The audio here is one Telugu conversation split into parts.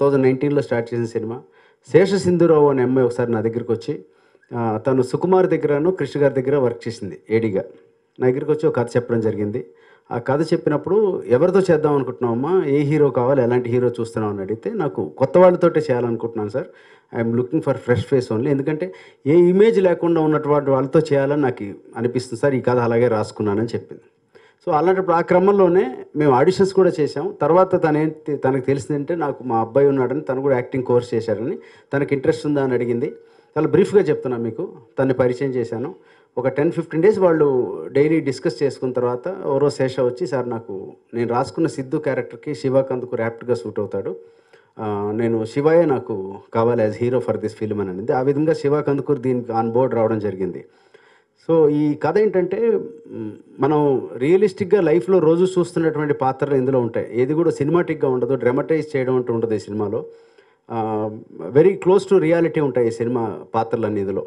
2019లో స్టార్ట్ చేసిన సినిమా. శేష సింధురావు అనే అమ్మాయి ఒకసారి నా దగ్గరికి వచ్చి తను సుకుమార్ దగ్గరను కృష్ణగారి దగ్గర వర్క్ చేసింది ఏడీగా. నా దగ్గరికి వచ్చి ఒక కథ చెప్పడం జరిగింది. ఆ కథ చెప్పినప్పుడు ఎవరితో చేద్దాం అనుకుంటున్నామమ్మా, ఏ హీరో కావాలి, ఎలాంటి హీరో చూస్తున్నాం అని అడిగితే, నాకు కొత్త వాళ్ళతోటే చేయాలనుకుంటున్నాను sir, I'm looking for fresh face only, ఎందుకంటే ఏ ఇమేజ్ లేకుండా ఉన్నటువంటి వాళ్ళతో చేయాలని నాకు అనిపిస్తుంది సార్, ఈ కథ అలాగే రాసుకున్నానని చెప్పింది. సో అలాంటప్పుడు ఆ క్రమంలోనే మేము ఆడిషన్స్ కూడా చేశాం. తర్వాత తనకు తెలిసిందంటే నాకు మా అబ్బాయి ఉన్నాడని, తను కూడా యాక్టింగ్ కోర్స్ చేశారని, తనకు ఇంట్రెస్ట్ ఉందా అని అడిగింది. చాలా బ్రీఫ్గా చెప్తున్నాను మీకు, తనని పరిచయం చేశాను. ఒక 10-15 days వాళ్ళు డైలీ డిస్కస్ చేసుకున్న తర్వాత ఎవరో శేష వచ్చి, సార్ నాకు నేను రాసుకున్న సిద్ధు క్యారెక్టర్కి శివ కందుకూరి యాప్ట్గా సూట్ అవుతాడు, నేను శివయే నాకు కావాలి as hero for this film అని అనేది. ఆ విధంగా శివ కందుకూరి దీనికి ఆన్ బోర్డ్ రావడం జరిగింది. సో ఈ కథ ఏంటంటే మనం రియలిస్టిక్గా లైఫ్లో రోజు చూస్తున్నటువంటి పాత్రలు ఇందులో ఉంటాయి. ఏది కూడా సినిమాటిక్గా ఉండదు, డ్రామటైజ్ చేయడం అంటూ ఉంటుంది ఈ సినిమాలో. వెరీ క్లోజ్ టు రియాలిటీ ఉంటాయి ఈ సినిమా పాత్రలన్నీ ఇందులో.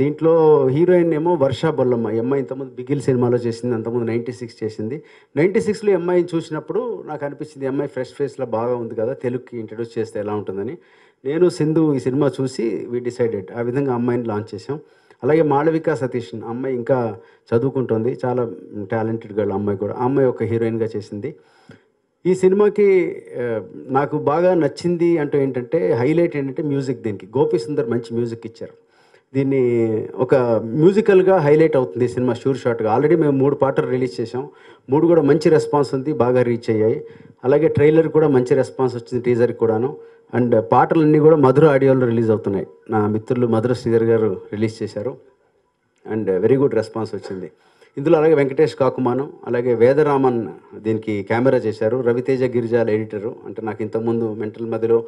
దీంట్లో హీరోయిన్ ఏమో వర్ష బొల్లమ్మ, అమ్మాయి ఇంతకుముందు బిగిల్ సినిమాలో చేసింది, అంతకుముందు 96 చేసింది. 96లో అమ్మాయిని చూసినప్పుడు నాకు అనిపించింది, అమ్మాయి ఫ్రెష్ ఫేస్లో బాగా ఉంది కదా, తెలుగుకి ఇంట్రడ్యూస్ చేస్తే ఎలా ఉంటుందని. నేను సింధు ఈ సినిమా చూసి వి డిసైడెడ్, ఆ విధంగా అమ్మాయిని లాంచ్ చేసాం. అలాగే మాళవిక సతీషన్ అమ్మాయి ఇంకా చదువుకుంటుంది, చాలా టాలెంటెడ్ గర్ల్ అమ్మాయి కూడా, అమ్మాయి ఒక హీరోయిన్గా చేసింది. ఈ సినిమాకి నాకు బాగా నచ్చింది అంటే ఏంటంటే, హైలైట్ ఏంటంటే మ్యూజిక్. దీనికి గోపి సుందర్ మంచి మ్యూజిక్ ఇచ్చారు. దీన్ని ఒక మ్యూజికల్గా హైలైట్ అవుతుంది ఈ సినిమా, షూర్ షాట్గా. ఆల్రెడీ మేము 3 పాటలు రిలీజ్ చేసాం, 3 కూడా మంచి రెస్పాన్స్ ఉంది, బాగా రీచ్ అయ్యాయి. అలాగే ట్రైలర్ కూడా మంచి రెస్పాన్స్ వచ్చింది, టీజర్కి కూడాను. అండ్ పాటలన్నీ కూడా మధుర ఆడియోలో రిలీజ్ అవుతున్నాయి, నా మిత్రులు మధుర శ్రీధర్ గారు రిలీజ్ చేశారు. అండ్ వెరీ గుడ్ రెస్పాన్స్ వచ్చింది ఇందులో. అలాగే వెంకటేష్ కాకుమానం, అలాగే వేదరామన్ దీనికి కెమెరా చేశారు, రవితేజ గిరిజాల ఎడిటరు. అంటే నాకు ఇంతకుముందు మెంటల్ మధ్యలో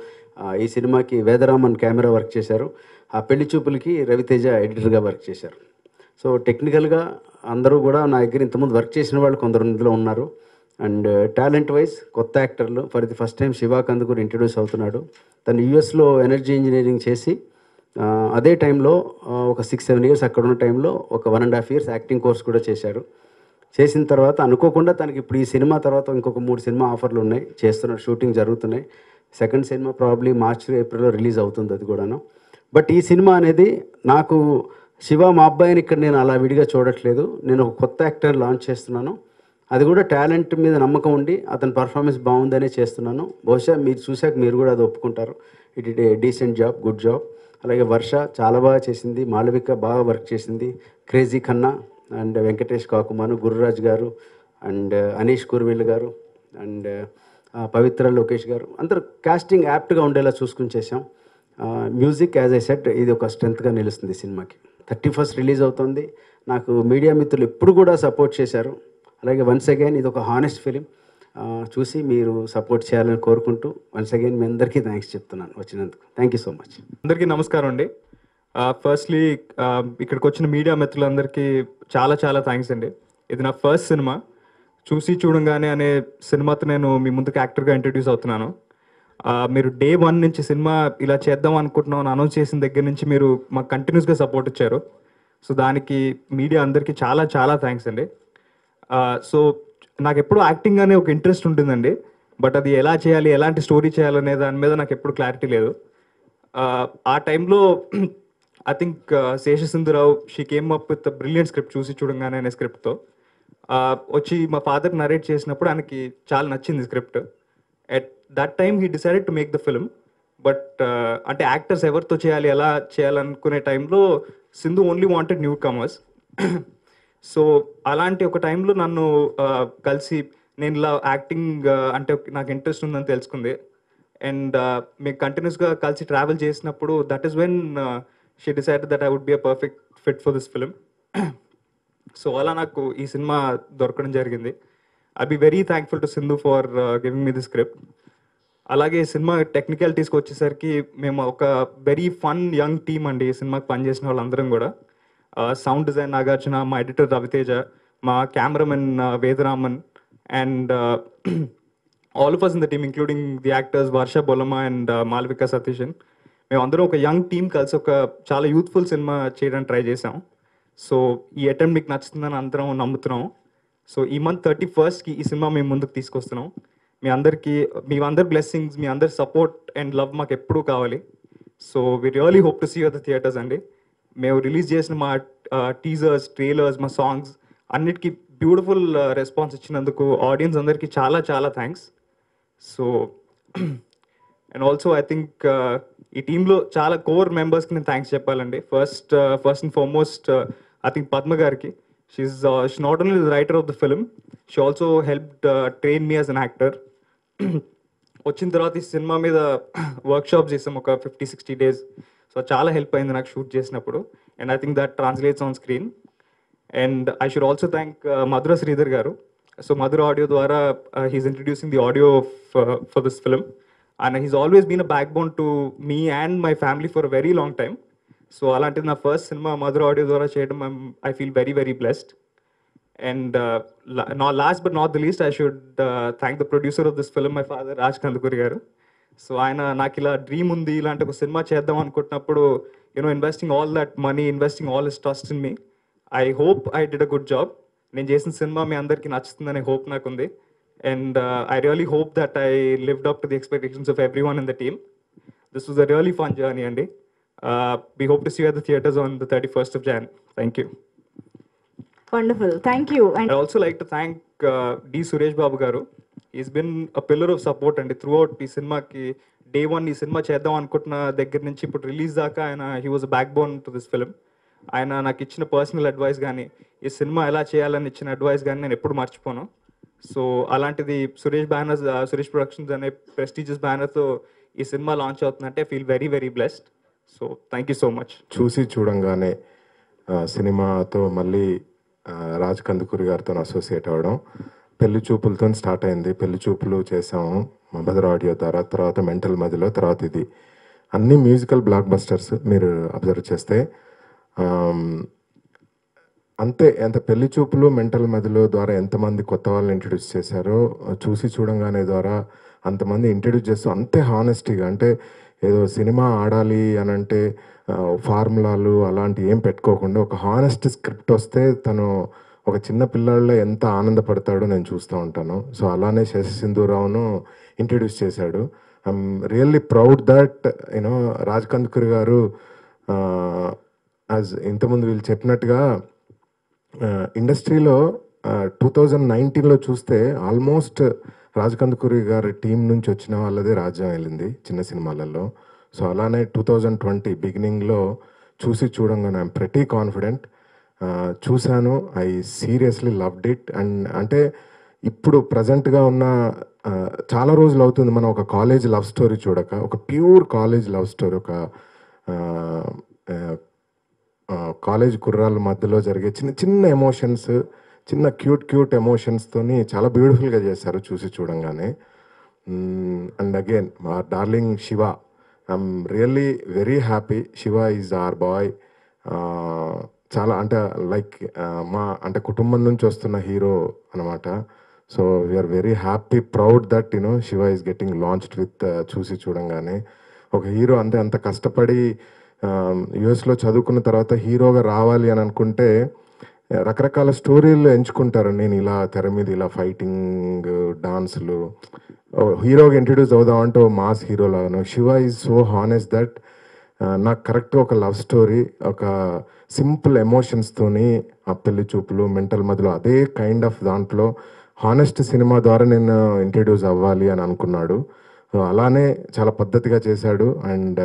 ఈ సినిమాకి వేదరామన్ కెమెరా వర్క్ చేశారు, ఆ పెళ్లి చూపులకి రవితేజ ఎడిటర్గా వర్క్ చేశారు. సో టెక్నికల్గా అందరూ కూడా నా దగ్గర ఇంతకుముందు వర్క్ చేసిన వాళ్ళు కొందరు ఇందులో ఉన్నారు. అండ్ టాలెంట్ వైజ్ కొత్త యాక్టర్లు. For the first time Shiva Kandukuri introduce అవుతున్నాడు. తను యూఎస్లో ఎనర్జీ ఇంజనీరింగ్ చేసి అదే టైంలో ఒక 6-7 years అక్కడ ఉన్న టైంలో ఒక 1.5 years యాక్టింగ్ కోర్స్ కూడా చేశాడు. చేసిన తర్వాత అనుకోకుండా తనకి ఇప్పుడు ఈ సినిమా తర్వాత ఇంకొక 3 సినిమా ఆఫర్లు ఉన్నాయి, చేస్తున్నాడు, షూటింగ్ జరుగుతున్నాయి. Second cinema probably March-April release అవుతుంది అది కూడాను. బట్ ఈ సినిమా అనేది నాకు శివ మా అబ్బాయిని ఇక్కడ నేను అలా విడిగా చూడట్లేదు, నేను ఒక కొత్త యాక్టర్ లాంచ్ చేస్తున్నాను, అది కూడా టాలెంట్ మీద నమ్మకం ఉండి అతని పర్ఫార్మెన్స్ బాగుందనే చేస్తున్నాను. బహుశా మీరు చూశాక మీరు కూడా అది ఒప్పుకుంటారు, it it a decent job, good job. అలాగే వర్ష చాలా బాగా చేసింది, మాళవిక బాగా వర్క్ చేసింది, crazy Khanna and Venkatesh Kakumanu, Gururaj garu and Kanish కురువిల్ల గారు అండ్ పవిత్ర లోకేష్ గారు అందరూ కాస్టింగ్ యాప్ట్గా ఉండేలా చూసుకుని చేశాం. మ్యూజిక్ యాజ్ ఐ సెట్, ఇది ఒక స్ట్రెంత్గా నిలుస్తుంది సినిమాకి. 31st రిలీజ్ అవుతుంది. నాకు మీడియా మిత్రులు ఎప్పుడు కూడా సపోర్ట్ చేశారు. అలాగే వన్స్ అగైన్ ఇది ఒక హానెస్ట్ ఫిలిం, చూసి మీరు సపోర్ట్ చేయాలని కోరుకుంటూ వన్స్ అగైన్ మీ అందరికీ థ్యాంక్స్ చెప్తున్నాను వచ్చినందుకు. Thank you so much. అందరికీ నమస్కారం అండి. ఫస్ట్లీ ఇక్కడికి వచ్చిన మీడియా మిత్రులందరికీ చాలా చాలా థ్యాంక్స్ అండి. ఇది నా ఫస్ట్ సినిమా, చూసి చూడంగానే అనే సినిమాతో నేను మీ ముందుకు యాక్టర్గా ఇంట్రడ్యూస్ అవుతున్నాను. మీరు day 1 నుంచి సినిమా ఇలా చేద్దాం అనుకుంటున్నామని అనౌన్స్ చేసిన దగ్గర నుంచి మీరు మాకు కంటిన్యూస్గా సపోర్ట్ ఇచ్చారు. సో దానికి మీడియా అందరికీ చాలా చాలా థ్యాంక్స్ అండి. సో నాకు ఎప్పుడు యాక్టింగ్ అనే ఒక ఇంట్రెస్ట్ ఉంటుందండి, బట్ అది ఎలా చేయాలి, ఎలాంటి స్టోరీ చేయాలనే దాని మీద నాకు ఎప్పుడు క్లారిటీ లేదు. ఆ టైంలో I think Sesha Sindhu Rao she came up with brilliant script, చూసి చూడంగానే అనే స్క్రిప్ట్తో వచ్చి మా ఫాదర్ నరేట్ చేసినప్పుడు ఆయనకి చాలా నచ్చింది script. At that time he decided to make the film. But అంటే యాక్టర్స్ ఎవరితో చేయాలి, ఎలా చేయాలనుకునే టైంలో Sindhu only wanted newcomers. So అలాంటి ఒక టైంలో నన్ను కలిసి నేను ఇలా యాక్టింగ్ అంటే నాకు ఇంట్రెస్ట్ ఉందని తెలుసుకుంది. అండ్ మీకు కంటిన్యూస్గా కలిసి ట్రావెల్ చేసినప్పుడు that is when she decided that I would be a perfect fit for this film. So అలా నాకు ఈ సినిమా దొరకడం జరిగింది. I be very thankful to Sindhu for giving me the script. అలాగే సినిమా టెక్నికాలిటీస్కి వచ్చేసరికి మేము ఒక వెరీ ఫన్ యంగ్ టీమ్ అండి ఈ సినిమాకి పనిచేసిన వాళ్ళందరం కూడా. సౌండ్ డిజైన్ నాగార్జున, మా ఎడిటర్ రవితేజ, మా cameraman Vedaraman and all of us in the team including the actors Varsha Bolamma and Malavika Satheesan. మేము అందరం ఒక యంగ్ టీమ్ కలిసి ఒక చాలా యూత్ఫుల్ సినిమా చేయడానికి ట్రై చేసాం. సో ఈ అటెంప్ట్ మీకు నచ్చుతుందని అందరం నమ్ముతున్నాం. సో ఈ మంత్ 31st ఈ సినిమా మేము ముందుకు తీసుకొస్తున్నాం. మీ అందరికీ, మీ అందరి బ్లెస్సింగ్స్, మీ అందరి సపోర్ట్ అండ్ లవ్ మాకు ఎప్పుడూ కావాలి. So we really hope to see you at the theatres అండి. మేము రిలీజ్ చేసిన మా టీజర్స్, ట్రైలర్స్, మా సాంగ్స్ అన్నిటికీ బ్యూటిఫుల్ రెస్పాన్స్ ఇచ్చినందుకు ఆడియన్స్ అందరికీ చాలా చాలా thanks. So and also I think ఈ టీంలో చాలా కోర్ మెంబర్స్కి నేను థ్యాంక్స్ చెప్పాలండి. First and foremost I think Padma గారికి. She's not only the writer of the film, she also helped train me as an actor. వచ్చిన తర్వాత ఈ సినిమా మీద వర్క్షాప్ చేసాం ఒక 50-60 days. సో చాలా హెల్ప్ అయింది నాకు షూట్ చేసినప్పుడు, and I think that translates on screen. And I should also thank Madhura Sridhar garu. So Madhura audio ద్వారా he's introducing the audio for this film, and he's always been a backbone to me and my family for a very long time. So అలాంటిది నా ఫస్ట్ సినిమా మధుర ఆడియో ద్వారా చేయడం I feel very very blessed. And నా last but not the least I should thank the producer of this film, my father Raj Kandukuri garu. So ఆయన నాకు ఇలా డ్రీమ్ ఉంది, ఇలాంటి ఒక సినిమా చేద్దాం అనుకుంటున్నప్పుడు you know investing all that money, investing all his trust in me. I hope I did a good job. నేను చేసిన సినిమా మీ అందరికీ నచ్చుతుందనే హోప్ నాకుంది, and I really hope that I lived up to the expectations of every one in the team. This was a really fun journey అండి. We hope to see you at the theaters on the 31st of Jan. Thank you. Wonderful. Thank you. And I'd also like to thank D. Suresh Babu garu. He's been a pillar of support and throughout this cinema ki day one ee cinema cheddam anukuntunna deggar nunchi ippudu release daaka aina he was a backbone to this film. Aina naaku ichina personal advice gaani, ee cinema ela cheyalani ichina advice gaani nenu eppudu marchiponu. So alantidi Suresh Banners, Suresh Productions ane prestigious banner tho ee cinema launch avutunnante I feel very very blessed. So thank you so much. చూసి చూడంగానే సినిమాతో మళ్ళీ రాజ్ కందుకూరి గారితో అసోసియేట్ అవ్వడం, పెళ్లి చూపులతో స్టార్ట్ అయింది. పెళ్లి చూపులు చేసాము మధుర ఆడియో ద్వారా, తర్వాత మెంటల్ మధ్యలో, తర్వాత ఇది అన్ని మ్యూజికల్ బ్లాక్ బస్టర్స్. మీరు అబ్జర్వ్ చేస్తే అంతే ఎంత పెళ్లి చూపులు మెంటల్ మధ్యలో ద్వారా ఎంతమంది కొత్త వాళ్ళని ఇంట్రడ్యూస్ చేశారో, చూసి చూడంగానే ద్వారా అంతమంది ఇంట్రడ్యూస్ చేస్తూ అంతే హానెస్టీగా. అంటే ఏదో సినిమా ఆడాలి అని అంటే ఫార్ములాలు అలాంటి ఏం పెట్టుకోకుండా ఒక హానెస్ట్ స్క్రిప్ట్ వస్తే తను ఒక చిన్న పిల్లాడిలో ఎంత ఆనందపడతాడో నేను చూస్తూ ఉంటాను. సో అలానే శేష సింధూరావును ఇంట్రడ్యూస్ చేశాడు. I'm really proud that you know Raj Kandukuri garu as ఇంతకుముందు వీళ్ళు చెప్పినట్టుగా ఇండస్ట్రీలో 2019లో చూస్తే ఆల్మోస్ట్ రాజ్ కందుకూరి గారి టీం నుంచి వచ్చిన వాళ్ళదే రాజ్యం వెళ్ళింది చిన్న సినిమాలలో. సో అలానే 2020 బిగినింగ్లో చూసి చూడంగానే ఐఎమ్ ప్రెటీ కాన్ఫిడెంట్. చూశాను, I seriously loved it. And అంటే ఇప్పుడు ప్రజెంట్గా ఉన్న చాలా రోజులు అవుతుంది మనం ఒక కాలేజ్ లవ్ స్టోరీ చూడక, ఒక ప్యూర్ కాలేజ్ లవ్ స్టోరీ, ఒక కాలేజ్ కుర్రాళ్ళ మధ్యలో జరిగే చిన్న చిన్న ఎమోషన్స్, చిన్న క్యూట్ క్యూట్ ఎమోషన్స్తోని చాలా బ్యూటిఫుల్గా చేశారు చూసి చూడంగానే. అండ్ అగైన్ మా darling Shiva, I'm really very happy. Shiva is our boy. చాలా అంటే లైక్ మా అంటే కుటుంబం నుంచి వస్తున్న హీరో అనమాట. So we're very happy, proud that you know Shiva is getting launched with చూసి చూడంగానే. ఒక హీరో అంతే అంత కష్టపడి యూఎస్లో చదువుకున్న తర్వాత హీరోగా రావాలి అని అనుకుంటే రకరకాల స్టోరీలు ఎంచుకుంటారు. నేను ఇలా తెర మీద ఇలా ఫైటింగ్, డాన్సులు, హీరోగా ఇంట్రడ్యూస్ అవుదామంటే మాస్ హీరోలాగాను. Shiva is so honest that నాకు కరెక్ట్గా ఒక లవ్ స్టోరీ, ఒక సింపుల్ ఎమోషన్స్తోని, ఆ పెళ్లి చూపులు మెంటల్ మధ్యలో అదే కైండ్ ఆఫ్ దాంట్లో హానెస్ట్ సినిమా ద్వారా నేను ఇంట్రడ్యూస్ అవ్వాలి అని అనుకున్నాడు. అలానే చాలా పద్ధతిగా చేశాడు. And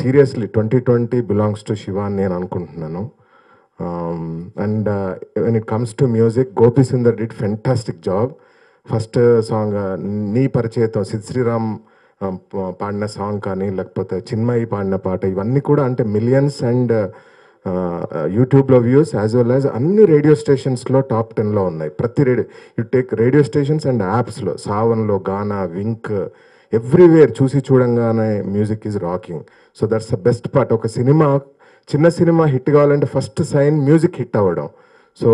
seriously 2020 belongs to Shiva అని నేను అనుకుంటున్నాను. And when it comes to music, Gopi Sundar did fantastic job. First song నీ పరిచయతో సిద్ శ్రీరామ్ పాడిన సాంగ్ కానీ, లేకపోతే చిన్మయి పాడిన పాట, ఇవన్నీ కూడా అంటే మిలియన్స్ అండ్ యూట్యూబ్లో వ్యూస్ యాజ్ వెల్ యాజ్ అన్ని రేడియో స్టేషన్స్లో top 10లో ఉన్నాయి. ప్రతి radio you take radio stations and యాప్స్లో, సావన్లో, గానా, వింక్, ఎవ్రీవేర్ చూసి చూడంగానే music is rocking. So that's the best part. ఒక సినిమా, చిన్న సినిమా హిట్ కావాలంటే ఫస్ట్ సైన్ మ్యూజిక్ హిట్ అవ్వడం. సో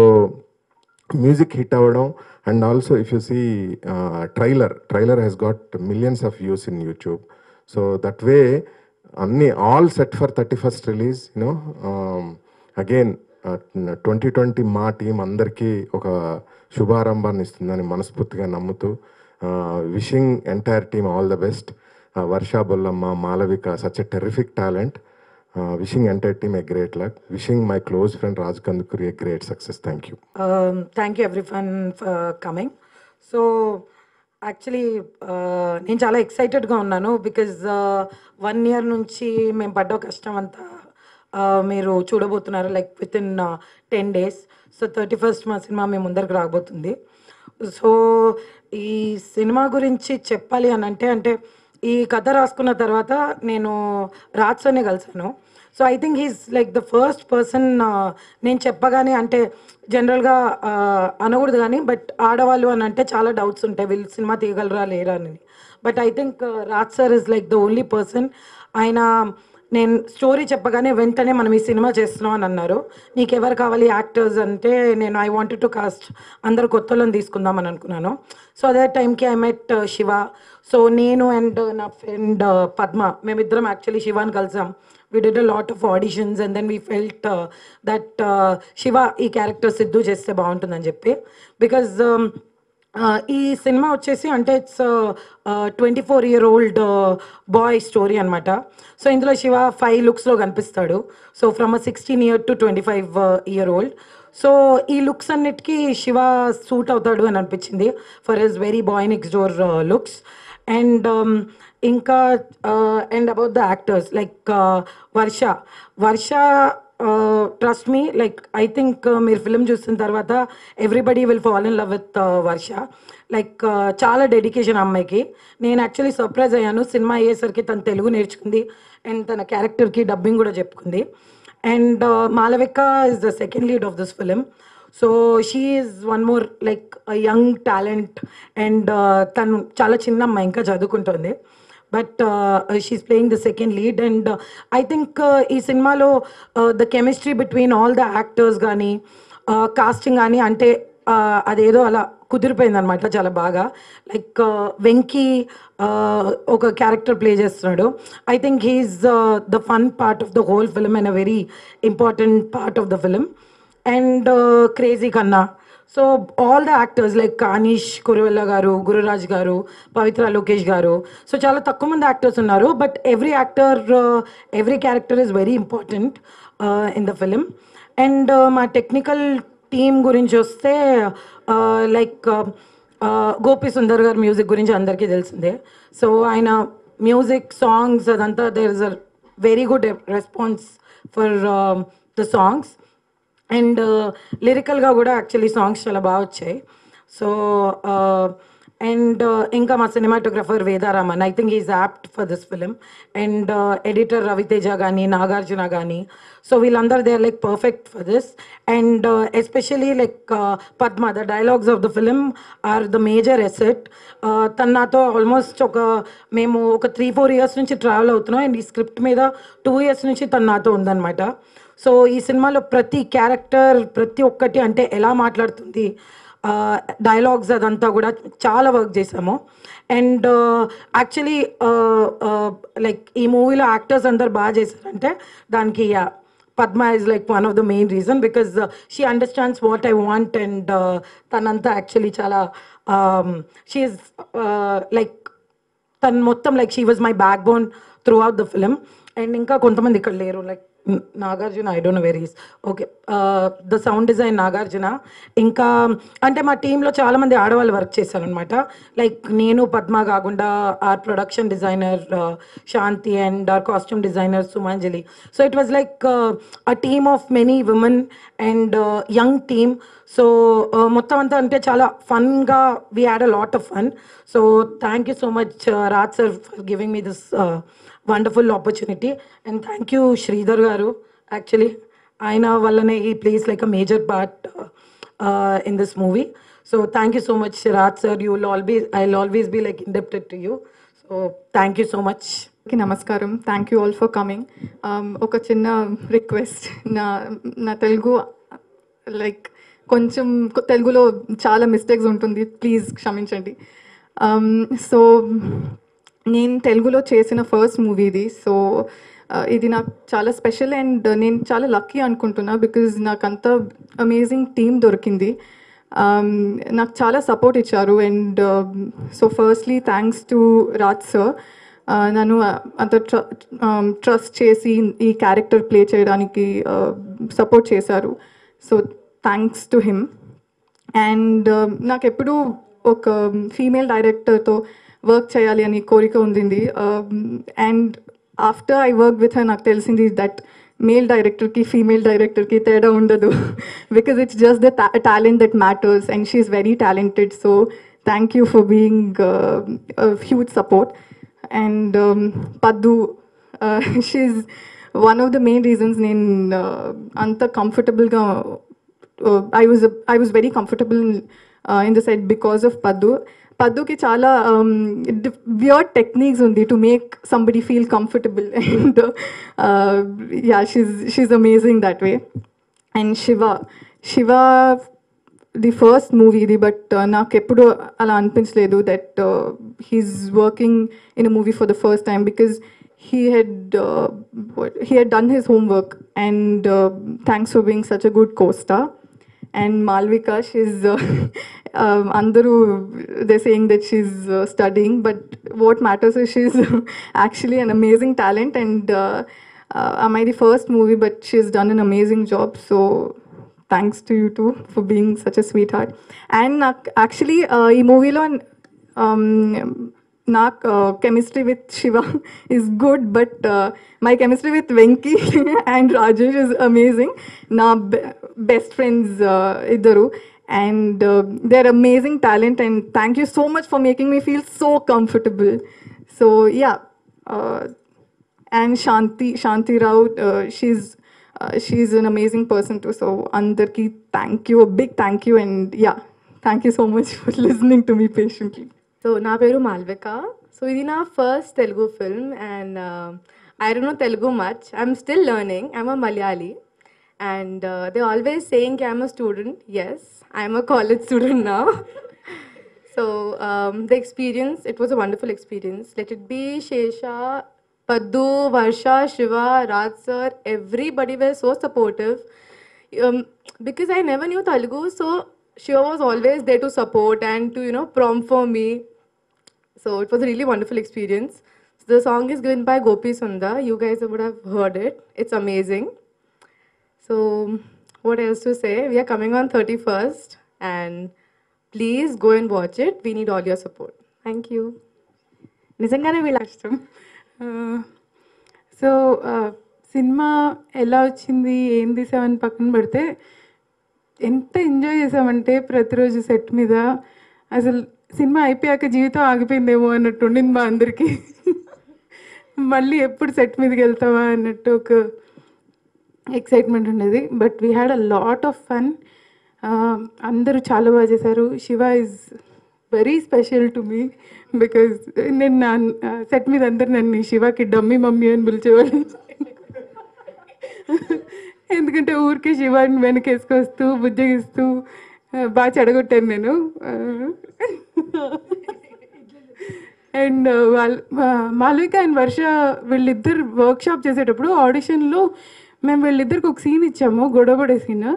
మ్యూజిక్ హిట్ అవ్వడం. And also if you see trailer has got millions of views in YouTube. So that way అన్నీ all set for 31st release. You know again 2020 మా టీం అందరికీ ఒక శుభారంభాన్ని ఇస్తుందని మనస్ఫూర్తిగా నమ్ముతూ Wishing entire team all the best. Varsha Bolama, Malavika, such a terrific talent. Wishing entire team a great luck. Wishing my close friend Raj Kandukuri a great success. Thank you. Thank you everyone for coming. So, actually, నేను చాలా ఎక్సైటెడ్గా ఉన్నాను బికాజ్ 1 year నుంచి మేము పడ్డ కష్టం అంతా మీరు చూడబోతున్నారు like with in 10 days. So 31st మా సినిమా మీ ముందరికి రాబోతుంది. సో ఈ సినిమా గురించి చెప్పాలి అని అంటే అంటే ఈ కథ రాసుకున్న తర్వాత నేను రాజ్తోనే కలిసాను. So I think he's like the first person నేను చెప్పగానే అంటే జనరల్గా అనకూడదు కానీ బట్ ఆడవాళ్ళు అని అంటే చాలా డౌట్స్ ఉంటాయి వీళ్ళు సినిమా తీయగలరా లేరా అని. But I think Raj sir is like the only person ఆయన నేను స్టోరీ చెప్పగానే వెంటనే మనం ఈ సినిమా చేస్తున్నాం అని అన్నారు. నీకు ఎవరు కావాలి యాక్టర్స్ అంటే నేను ఐ వాంటెడ్ టు కాస్ట్ అందరు కొత్తలను తీసుకుందామని అనుకున్నాను. సో అదే టైంకి ఐ మెట్ శివ. సో నేను అండ్ నా ఫ్రెండ్ పద్మ మేమిద్దరం యాక్చువల్లీ శివాని కలిసాం. We did a lot of auditions and then we felt that Shiva ee character Siddhu cheste baaguntundani cheppi because ee cinema vachesi ante it's a 24-year-old boy story anamata. So indulo Shiva 5 looks lo kanipistadu. So from a 16-year to 25-year-old. So ఈ లుక్స్ అన్నిటికీ శివ సూట్ అవుతాడు అని అనిపించింది for his very boy next door looks. And ఇంకా and about the actors like Varsha trust me like I think మీరు ఫిలిం చూసిన తర్వాత everybody will fall in love with Varsha. Like చాలా డెడికేషన్ అమ్మాయికి. నేను యాక్చువల్లీ సర్ప్రైజ్ అయ్యాను సినిమా అయ్యేసరికి తను తెలుగు నేర్చుకుంది అండ్ తన క్యారెక్టర్కి డబ్బింగ్ కూడా చెప్పుకుంది. And Malavika is the second lead of this film. So she is one more like a young talent and tan chala chinna ammayi inka chadukuntundi. But she's playing the second lead and I think ee cinema lo the chemistry between all the actors gaani casting gaani ante అదేదో అలా కుదిరిపోయింది అనమాట చాలా బాగా. లైక్ వెంకీ ఒక క్యారెక్టర్ ప్లే చేస్తున్నాడు. I think he's the fun part of the whole film and a very important part of the film. And crazy Kanna so all the actors like Kanish Kuruvilla garu, Gururaj గారు, పవిత్ర లోకేష్ గారు. సో చాలా తక్కువ మంది యాక్టర్స్ ఉన్నారు but every actor every character is very important in the film. And మా టెక్నికల్ టీమ్ గురించి వస్తే లైక్ గోపి సుందర్ గారి మ్యూజిక్ గురించి అందరికీ తెలిసిందే. సో ఆయన మ్యూజిక్ సాంగ్స్ అదంతా there is a very good response for the songs and లిరికల్గా కూడా యాక్చువల్లీ సాంగ్స్ చాలా బాగా వచ్చాయి. సో అండ్ ఇంకా మా cinematographer Vedaraman I think is apt for this film. And editor Raviteja కానీ, నాగార్జున కానీ, సో వీళ్ళందరూ they are like perfect for this. And especially like Padma the dialogues of the film are the major asset. తన నాతో ఆల్మోస్ట్ మేము ఒక 3-4 years నుంచి ట్రావెల్ అవుతున్నాం అండ్ ఈ స్క్రిప్ట్ మీద 2 years నుంచి తన నాతో ఉందన్నమాట. సో ఈ సినిమాలో ప్రతి క్యారెక్టర్ ప్రతి ఒక్కటి అంటే ఎలా మాట్లాడుతుంది డైలాగ్స్ అదంతా కూడా చాలా వర్క్ చేసాము. అండ్ యాక్చువల్లీ లైక్ ఈ మూవీలో యాక్టర్స్ అందరు బాగా చేశారంటే దానికి Padma is like one of the main reason because she understands what I want and తనంతా యాక్చువల్లీ చాలా షీ ఈజ్ లైక్ తను మొత్తం like she was my backbone throughout the film. And ఇంకా కొంతమంది ఇక్కడ లేరు like Nagarjuna I don't know where is okay the sound design Nagarjuna. ఇంకా అంటే మా టీంలో చాలామంది ఆడవాళ్ళు వర్క్ చేశారు అనమాట. లైక్ నేను పద్మ కాకుండా our production designer Shanti and our costume designer Sumanjali. So it was like a team of many women and young team. So మొత్తం అంతా అంటే చాలా ఫన్గా we had a lot of fun. So thank you so much Raj sir for giving me this wonderful opportunity and thank you Sridhar garu. Actually ఆయన వల్లనే ఈ place like a major part in this movie. So thank you so much Raj sir. You will always I will always be like indebted to you. So thank you so much. నమస్కారం. Thank you all for coming. ఒక చిన్న రిక్వెస్ట్, నా తెలుగు లైక్ కొంచెం తెలుగులో చాలా మిస్టేక్స్ ఉంటుంది, ప్లీజ్ క్షమించండి. సో నేను తెలుగులో చేసిన ఫస్ట్ మూవీ ఇది. సో ఇది నాకు చాలా స్పెషల్ అండ్ నేను చాలా లక్కీ అనుకుంటున్నా బికాజ్ నాకు అంత అమేజింగ్ టీమ్ దొరికింది. నాకు చాలా సపోర్ట్ ఇచ్చారు. And so firstly thanks to Raj sir, నన్ను అంత ట్రస్ట్ చేసి ఈ క్యారెక్టర్ ప్లే చేయడానికి సపోర్ట్ చేశారు. So thanks to him. And నాకు ఎప్పుడూ ఒక ఫీమేల్ డైరెక్టర్తో వర్క్ చేయాలి అని కోరిక ఉండింది. And after I work with her నాకు తెలిసింది దట్ మేల్ డైరెక్టర్కి ఫీమేల్ డైరెక్టర్కి తేడా ఉండదు, because it's just the talent that matters and she is very talented. So thank you for being huge support. And Paddu, she's one of the main reasons nen anta comfortable ga I was very comfortable in the set because of Paddu ki chala weird techniques undi to make somebody feel comfortable. And yeah, she's amazing that way. And Shiva the first movie idi, but నాకు ఎప్పుడు అలా అనిపించలేదు that he's working in a movie for the first time, because he had done his homework. And thanks for being such a good co-star. And Malavika, she's andaru they're saying that she's studying, but what matters is she's actually an amazing talent. And am I the first movie, but she's done an amazing job. So thanks to you too for being such a sweetheart. And actually ee movie lo na chemistry with Shiva is good, but my chemistry with Venki and Rajesh is amazing. Na best friends iddaru, and they're amazing talent. And thank you so much for making me feel so comfortable. So yeah, and Shanti Rao, she's an amazing person too. So andarki thank you, a big thank you. And yeah, thank you so much for listening to me patiently. So na peru Malavika. So idi na first Telugu film, and I don't know Telugu much. I'm still learning. I'm a Malayali, and they always saying I'm a student. Yes, I'm a college student now. So the experience, it was a wonderful experience. Let it be Sesha, Paddu, Varsha, Shiva, Raj sir, everybody were so supportive. Because I never knew Telugu, so Shiva was always there to support and to, you know, prompt for me. So it was a really wonderful experience. So the song is given by Gopi Sundar. You guys would have heard it. It's amazing. So what else to say? We are coming on 31st, and please go and watch it. We need all your support. Thank you. Nizangane vilashtam. So cinema ఎలా వచ్చింది ఏంది సెవెన్ పక్కన పెడితే ఎంత ఎంజాయ్ చేసామంటే ప్రతిరోజు సెట్ మీద అసలు సినిమా అయిపోయాక జీవితం ఆగిపోయిందేమో అన్నట్టు ఉండింది మా అందరికీ. మళ్ళీ ఎప్పుడు సెట్ మీదకి వెళ్తావా అన్నట్టు ఒక ఎక్సైట్మెంట్ ఉండేది. But we had a lot of fun. అందరూ చాలా బాగా చేశారు. Shiva is very special to me, because నేను నా సెట్ మీద అందరు నన్ను శివాకి డమ్మీ మమ్మీ అని పిలిచేవాళ్ళు. ఎందుకంటే ఊరికే శివాని వెనకేసుకొస్తూ బుజ్జగిస్తూ బాగా చెడగొట్టాను నేను. అండ్ మాలవిక అండ్ వర్ష వీళ్ళిద్దరు వర్క్షాప్ చేసేటప్పుడు ఆడిషన్లో మేము వీళ్ళిద్దరికి ఒక సీన్ ఇచ్చాము, గొడవ పడే సీన్.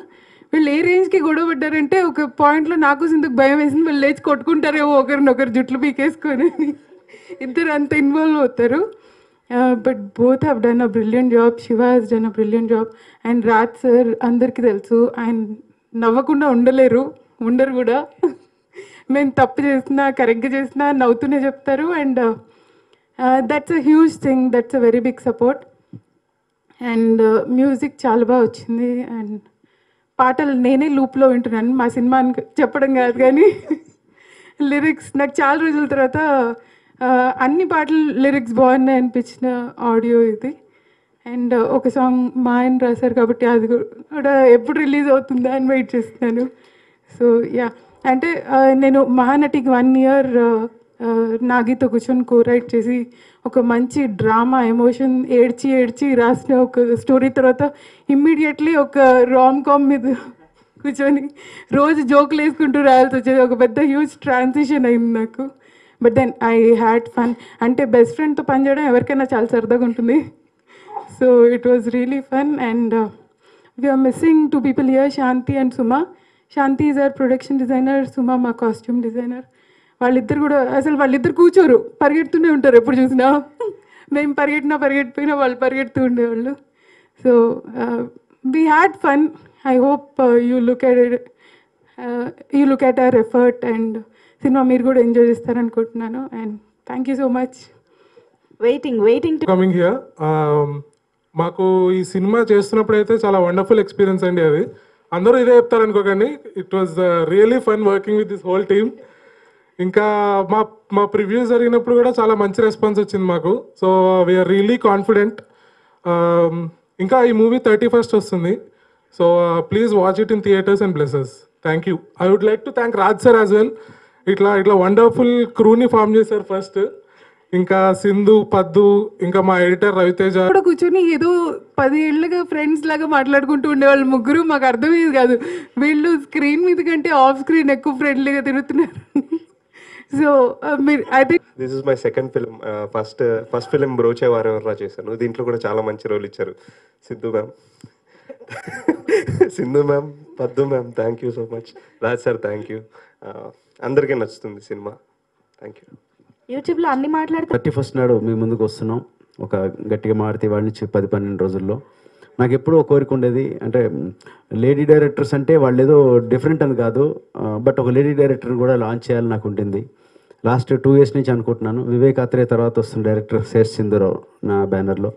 వీళ్ళు ఏ రేంజ్కి గొడవ పడ్డారంటే ఒక పాయింట్లో నాకు ఇందుకు భయం వేసింది వీళ్ళు లేచి కొట్టుకుంటారేమో ఒకరినొకరు జుట్లు పీకేసుకొని, ఇద్దరు అంత ఇన్వాల్వ్ అవుతారు. But both have done a brilliant job. Shiva has done a brilliant job. And Raj sir అందరికీ తెలుసు ఆయన నవ్వకుండా ఉండలేరు, ఉండరు కూడా. మేము తప్పు చేసినా కరెక్ట్గా చేసినా నవ్వుతూనే చెప్తారు. And that's a huge thing, that's a very big support. And music చాలా బాగా వచ్చింది. అండ్ పాటలు నేనే లూప్లో వింటున్నాను, మా సినిమా చెప్పడం కాదు కానీ లిరిక్స్ నాకు చాలా రోజుల తర్వాత అన్ని పాటలు లిరిక్స్ బాగున్నాయి అనిపించిన ఆడియో ఇది. అండ్ ఒక సాంగ్ మా ఆయన రాశారు కాబట్టి అది కూడా ఎప్పుడు రిలీజ్ అవుతుందా అని వెయిట్ చేస్తున్నాను. సో యా, అంటే నేను మహానటికి 1 year నాగితో కూర్చొని కోరైట్ చేసి ఒక మంచి డ్రామా ఎమోషన్ ఏడ్చి ఏడ్చి రాసిన ఒక స్టోరీ తర్వాత ఇమ్మీడియట్లీ ఒక రామ్ కామ్ మీద కూర్చొని రోజు జోకులు వేసుకుంటూ రాయాల్సి వచ్చేది. ఒక పెద్ద హ్యూజ్ ట్రాన్సిషన్ అయింది నాకు. But then I had fun. అంటే బెస్ట్ ఫ్రెండ్తో పనిచేయడం ఎవరికైనా చాలా సరదాగా ఉంటుంది. So it was really fun. And we're missing 2 people here, Shanti and Suma. Shanti is our production designer, Suma మా కాస్ట్యూమ్ డిజైనర్. వాళ్ళిద్దరు కూడా అసలు వాళ్ళిద్దరు కూర్చోరు, పరిగెడుతూనే ఉంటారు. ఎప్పుడు చూసినా మేము పరిగెట్టినా పరిగెట్టిపోయినా వాళ్ళు పరిగెడుతూ ఉండేవాళ్ళు. So we had fun. I hope you look at our effort and cinema meer kuda enjoy chestaru anukuntunanu, and thank you so much. Waiting to coming here. Maaku ee cinema chestunnappudu aithe chaala wonderful experience andi. Adi andaru ide cheptaru anukokandi. It was really fun working with this whole team. Inka ma previews ariginappudu kuda chaala manchi response ochindi maaku. So we are really confident. ఇంకా ఈ మూవీ 31st వస్తుంది. So please watch it in theatres and places. Thank you. I would like to thank Raj sir as well. ఇట్లా వండర్ఫుల్ క్రూని ఫామ్ చేశారు ఫస్ట్. ఇంకా సింధు, పద్దు, ఇంకా మా ఎడిటర్ రవితేజ కూడా కూర్చొని ఏదో 10 ఏళ్ళుగా ఫ్రెండ్స్ లాగా మాట్లాడుకుంటూ ఉండేవాళ్ళు ముగ్గురు. మాకు అర్థమయ్యేది కాదు వీళ్ళు స్క్రీన్ మీద కంటే ఆఫ్ స్క్రీన్ ఎక్కువ ఫ్రెండ్లీగా తిరుగుతున్నారు. So I think this is my second film. First film Brochevarevarura చేశాను. దీంట్లో కూడా చాలా మంచి రోల్ ఇచ్చారు Sindhu ma'am, Paddu ma'am. Thank you so much. Raj sir thank you. అందరికీ నచ్చుతుంది సినిమా. Thank you. యూట్యూబ్లో అన్ని మాట్లాడుతూ 31st నాడు మీ ముందుకు వస్తున్నాం. ఒక గట్టిగా మారుతి వాళ్ళ నుంచి 10-12 రోజుల్లో నాకు ఎప్పుడూ కోరిక ఉండేది. అంటే లేడీ డైరెక్టర్స్ అంటే వాళ్ళు ఏదో డిఫరెంట్ అని కాదు, బట్ ఒక లేడీ డైరెక్టర్ని కూడా లాంచ్ చేయాలని నాకు ఉంటుంది. లాస్ట్ 2 years నుంచి అనుకుంటున్నాను. వివేక్ అత్రేయ తర్వాత వస్తున్న డైరెక్టర్ శేష్ సింధు నా బ్యానర్లో